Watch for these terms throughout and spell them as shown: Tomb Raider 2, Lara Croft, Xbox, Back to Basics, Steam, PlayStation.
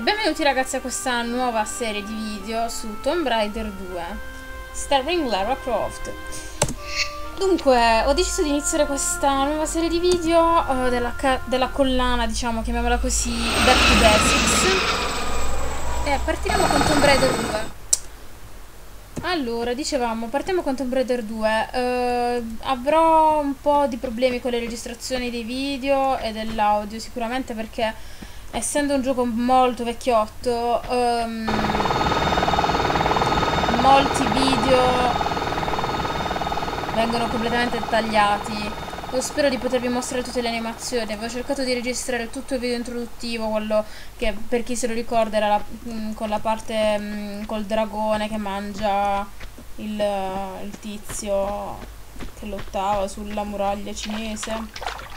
E benvenuti ragazzi a questa nuova serie di video su Tomb Raider 2 starring Lara Croft. Dunque, ho deciso di iniziare questa nuova serie di video della collana, diciamo, chiamiamola così, Back to Basics. E partiamo con Tomb Raider 2. Allora, dicevamo, partiamo con Tomb Raider 2. Avrò un po' di problemi con le registrazioni dei video e dell'audio sicuramente, perché essendo un gioco molto vecchiotto, molti video vengono completamente tagliati. Io spero di potervi mostrare tutte le animazioni. Avevo cercato di registrare tutto il video introduttivo, quello che, per chi se lo ricorda, era con la parte col dragone che mangia il tizio che lottava sulla muraglia cinese,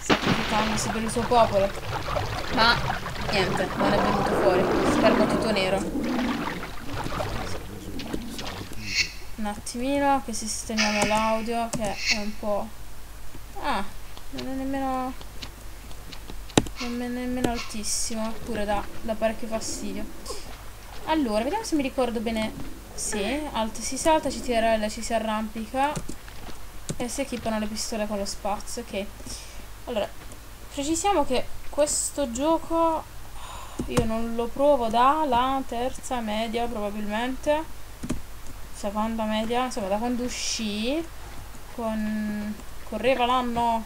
sacrificandosi per il suo popolo. Ma niente, non è venuto fuori. Schermo tutto nero. Un attimino che sistemiamo l'audio, che è un po'... Ah, non è nemmeno altissimo, pure da parecchio fastidio. Allora, vediamo se mi ricordo bene. Sì, alto si salta, CTRL ci si arrampica e si equipano le pistole con lo spazio, ok. Allora, precisiamo che questo gioco io non lo provo dalla terza media, probabilmente seconda media, insomma da quando uscì con... Correva l'anno...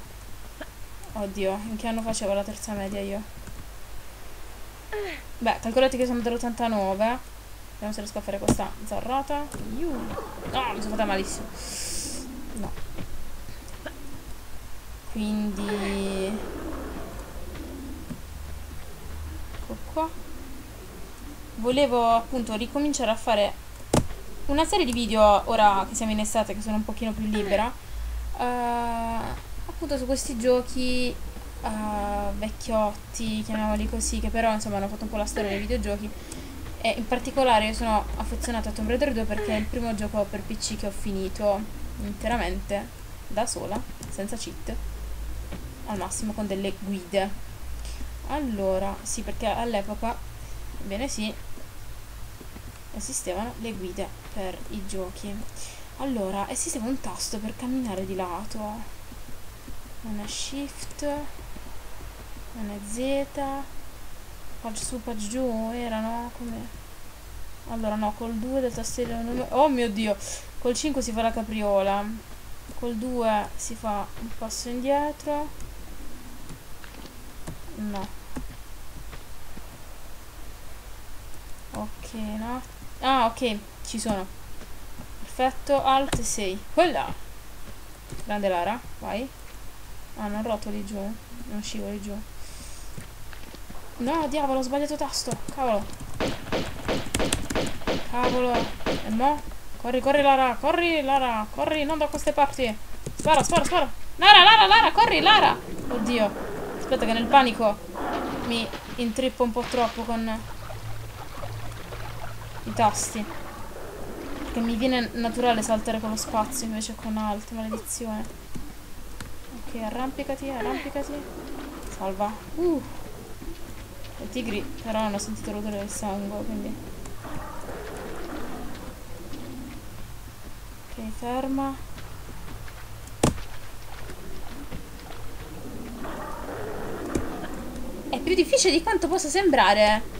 Oddio, in che anno facevo la terza media io? Beh, calcolate che sono dell'89. Vediamo se riesco a fare questa zarrata. No, mi sono fatta malissimo. No. Quindi... Ecco qua. Volevo appunto ricominciare a fare una serie di video, ora che siamo in estate, che sono un pochino più libera. Appunto su questi giochi vecchiotti, chiamiamoli così, che però insomma hanno fatto un po' la storia dei videogiochi. E in particolare io sono affezionata a Tomb Raider 2 perché è il primo gioco per PC che ho finito interamente da sola, senza cheat, al massimo con delle guide. Allora, sì, perché all'epoca, bene sì, esistevano le guide per i giochi. Allora, esisteva un tasto per camminare di lato. Non è shift, non è z, pagina su, pagina giù, erano come... Allora no, col 2 del tastiere... Oh mio Dio! Col 5 si fa la capriola, col 2 si fa un passo indietro. No. Ok, no. Ah, ok, ci sono. Perfetto, alt 6. Quella! Grande Lara, vai. Ah, non rotoli giù. Non scivoli giù. No, diavolo, ho sbagliato tasto. Cavolo. Cavolo. E mo? Corri, corri Lara, corri Lara, corri, non da queste parti. Spara, spara, spara. Lara, Lara, Lara, corri Lara. Oddio. Aspetta che nel panico mi intrippo un po' troppo con i tasti. Che mi viene naturale saltare con lo spazio invece con alt, maledizione. Ok, arrampicati, arrampicati. Salva. I tigri però hanno sentito l'odore del sangue, quindi... Ok, ferma. È più difficile di quanto possa sembrare.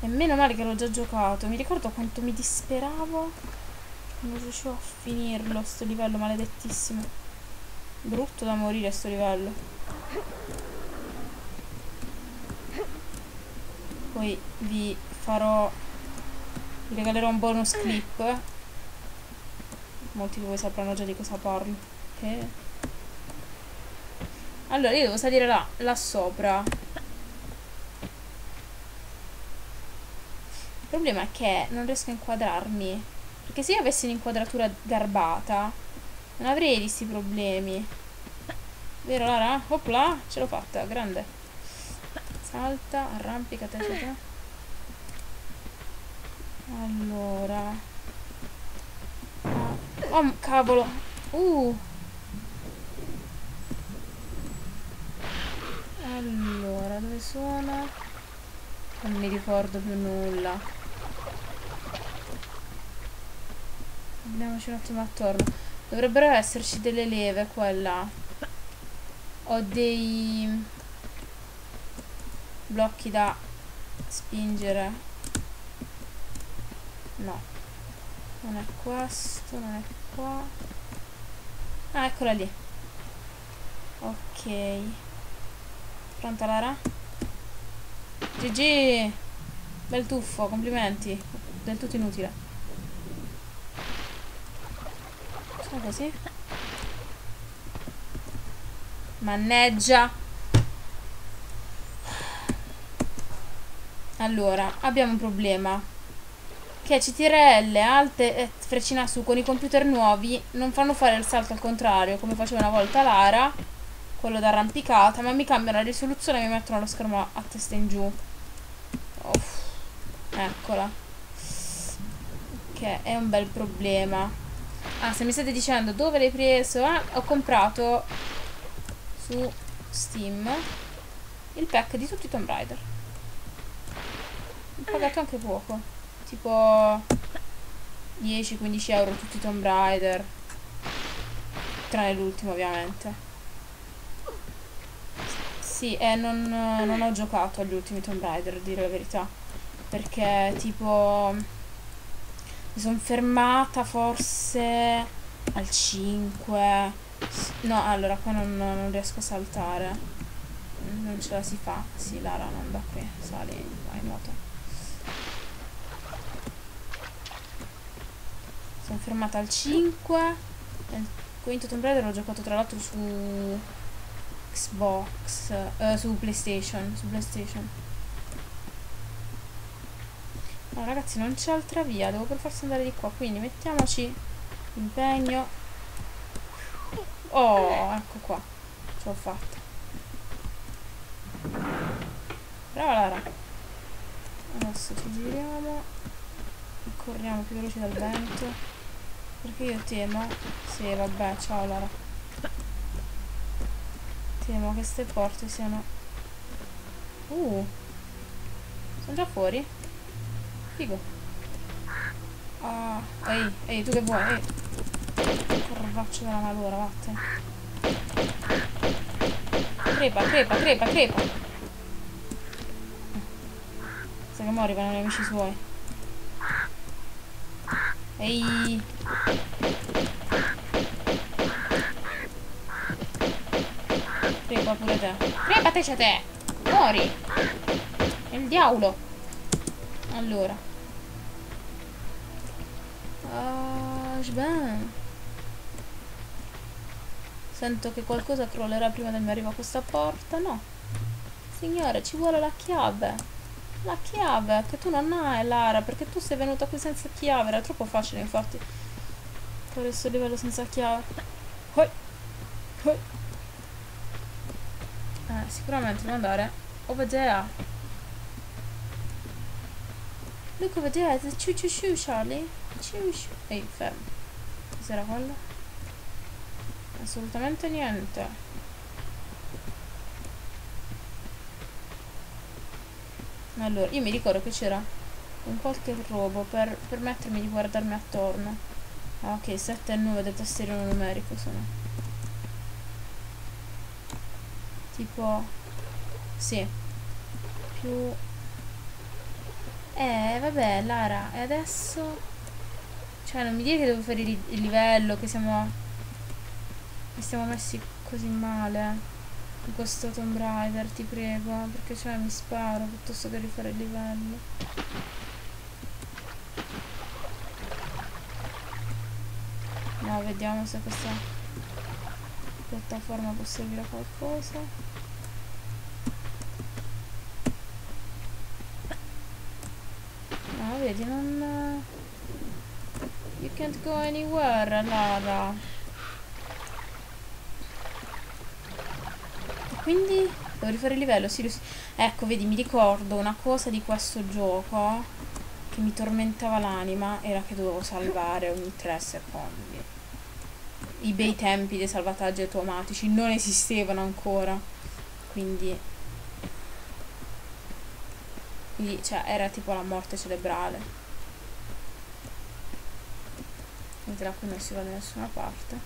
E meno male che l'ho già giocato. Mi ricordo quanto mi disperavo, non riuscivo a finirlo sto livello maledettissimo. Brutto da morire sto livello. Poi vi regalerò un bonus clip. Molti di voi sapranno già di cosa parlo. Okay. Allora io devo salire là sopra. Il problema è che non riesco a inquadrarmi, perché se io avessi un'inquadratura garbata non avrei questi problemi, vero Lara? Opla, ce l'ho fatta, grande. Salta, arrampicata, eccetera. Allora, oh cavolo, Non mi ricordo più nulla. Andiamoci un attimo attorno. Dovrebbero esserci delle leve qua e là. Ho dei blocchi da spingere. No, non è questo, non è qua. Ah, eccola lì. Ok. Pronta Lara? GG! Bel tuffo, complimenti. Del tutto inutile. Sono così? Manneggia! Allora, abbiamo un problema. Che CTRL, Alt e freccina su con i computer nuovi non fanno fare il salto al contrario, come faceva una volta Lara, quello da arrampicata, ma mi cambiano la risoluzione e mi mettono lo schermo a testa in giù. Uff, eccola. Che è un bel problema. Ah, se mi state dicendo dove l'hai preso, ho comprato su Steam il pack di tutti i Tomb Raider. Ho pagato anche poco, tipo 10-15 euro tutti i Tomb Raider, tranne l'ultimo ovviamente. Sì, e non ho giocato agli ultimi Tomb Raider, a dire la verità, perché tipo mi sono fermata forse al 5. No, allora qua non riesco a saltare, non ce la si fa. Sì, Lara, non da qui, sali, vai, nuoto. Sono fermata al 5. Il quinto Tomb Raider l'ho giocato tra l'altro su Xbox, su PlayStation, No ragazzi, non c'è altra via, devo per forza andare di qua, quindi mettiamoci impegno. Oh, ecco qua, ce l'ho fatta. Brava Lara. Adesso ci giriamo e corriamo più veloci dal vento, perché io temo, sì vabbè, ciao Lara, che queste porte siano sono già fuori? Figo. Ah, ehi tu che vuoi? Corvaccio della malora, vattene. Crepa. Sa che morivano gli amici suoi. Ehi, crepa pure te. Crepateci a te! Muori! È il diavolo! Allora. Sento che qualcosa crollerà prima del mio arrivo a questa porta. No. Signore, ci vuole la chiave. La chiave che tu non hai, Lara, perché tu sei venuta qui senza chiave. Era troppo facile, infatti, fare questo livello senza chiave. Hoi. Sicuramente devo andare over there. Look over there, the choo choo choo, Charlie. Choo choo. Ehi, fermo. Cos'era quello? Assolutamente niente. Allora, io mi ricordo che c'era un qualche robo per permettermi di guardarmi attorno. Ah, ok, 7 e 9 del tastierino numerico sono. Tipo, sì, più, vabbè Lara, e adesso, cioè non mi dire che devo fare il livello, che siamo messi così male in questo Tomb Raider, ti prego, perché cioè mi sparo piuttosto che rifare il livello. No, vediamo se questa piattaforma può servire a qualcosa. No, vedi, non... You can't go anywhere, Lara. E quindi devo rifare il livello, sì, ecco, vedi, mi ricordo una cosa di questo gioco che mi tormentava l'anima, era che dovevo salvare ogni 3 secondi. I bei tempi dei salvataggi automatici non esistevano ancora, quindi Quindi, cioè, era tipo la morte cerebrale. Mentre da qui non si va da nessuna parte.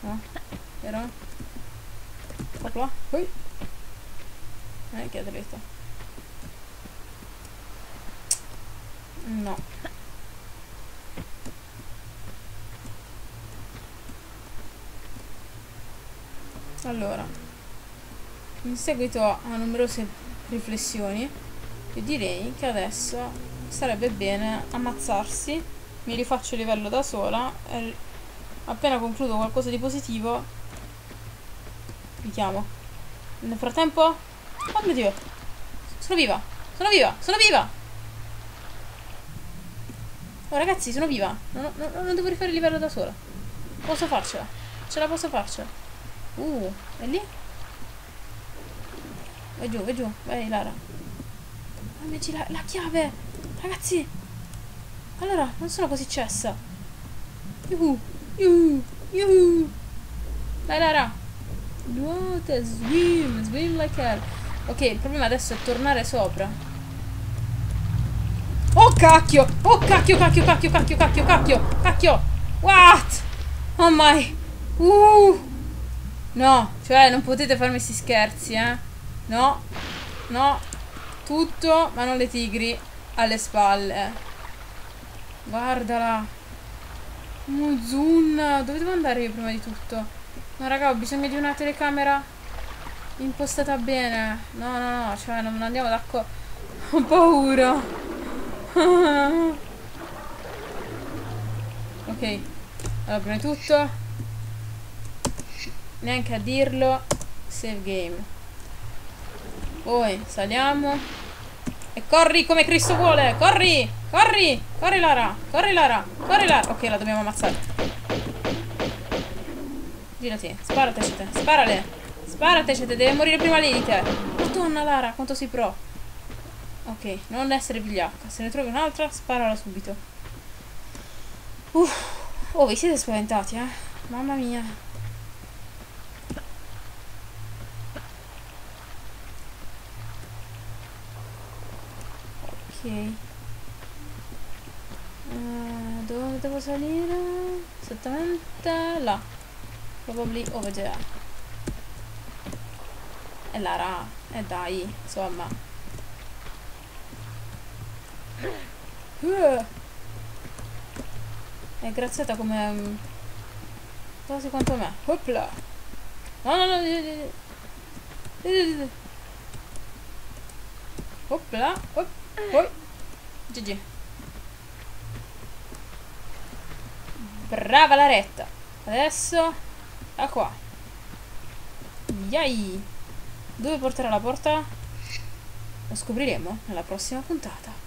No? Vero? Opla. Ui. Non è che è dritto. No. Allora, in seguito a numerose riflessioni, io direi che adesso sarebbe bene ammazzarsi. Mi rifaccio il livello da sola e appena concludo qualcosa di positivo vi chiamo. Nel frattempo, oh mio Dio, sono viva, sono viva, sono viva. Oh ragazzi, sono viva, non devo rifare il livello da sola, posso farcela, ce la posso farcela. È lì? Vai giù, vai Lara. Amici, la chiave! Ragazzi! Allora, non sono così cessa. Yuhu! Yuhu! Yuhu! Dai Lara! Nuota, swim! Swim like hell! Ok, il problema adesso è tornare sopra. Oh cacchio! Oh cacchio, cacchio, cacchio, cacchio, cacchio, cacchio! Cacchio! What? Oh my! No, cioè non potete farmi sti scherzi, eh? No, no, tutto, ma non le tigri alle spalle. Guardala. Muzun, dove devo andare io prima di tutto? No raga, ho bisogno di una telecamera impostata bene. No, no, no, cioè non andiamo d'accordo. Ho paura. Ok, allora prima di tutto, neanche a dirlo, save game. Poi saliamo e corri come Cristo vuole. Corri, corri, corri Lara, corri Lara, corri Lara. Ok, la dobbiamo ammazzare. Girati, sparatecete, sparale, sparatecete, deve morire prima lei di te. Madonna Lara, quanto sei pro. Ok, non essere vigliacca, se ne trovi un'altra sparala subito. Oh, vi siete spaventati, eh? Mamma mia. Dove devo salire? Esattamente là. Probably over there. E Lara, e dai, insomma. È graziata come quasi quanto me. Opla. No, no, no. Opla, op. Poi GG. Brava la retta. Adesso da qua. Yai. Dove porterà la porta? Lo scopriremo nella prossima puntata.